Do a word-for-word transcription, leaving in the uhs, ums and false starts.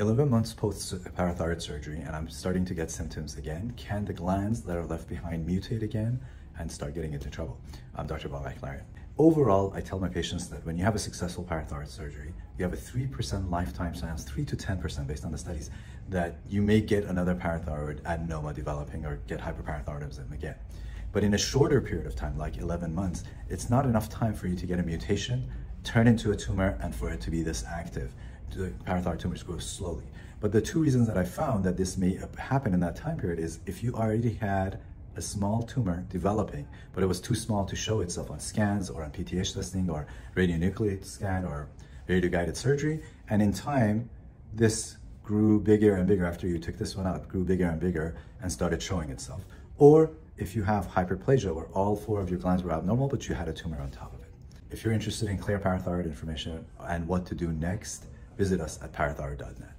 eleven months post parathyroid surgery and I'm starting to get symptoms again, can the glands that are left behind mutate again and start getting into trouble? I'm Doctor Bob Balak-Larian. Overall, I tell my patients that when you have a successful parathyroid surgery, you have a three percent lifetime chance, three to ten percent based on the studies, that you may get another parathyroid adenoma developing or get hyperparathyroidism again. But in a shorter period of time, like eleven months, it's not enough time for you to get a mutation, turn into a tumor, and for it to be this active. The parathyroid tumors grow slowly. But the two reasons that I found that this may happen in that time period is if you already had a small tumor developing, but it was too small to show itself on scans or on P T H testing or radionuclide scan or radioguided surgery. And in time, this grew bigger and bigger after you took this one out, grew bigger and bigger and started showing itself. Or if you have hyperplasia where all four of your glands were abnormal, but you had a tumor on top of it. If you're interested in clear parathyroid information and what to do next, visit us at parathyroid dot net.